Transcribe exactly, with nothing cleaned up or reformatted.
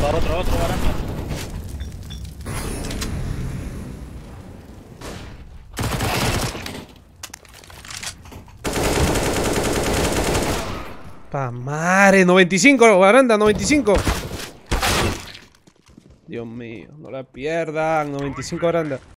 Otro, otro, baranda. Pamare, noventa y cinco, baranda, noventa y cinco. Dios mío, no la pierdan, noventa y cinco baranda.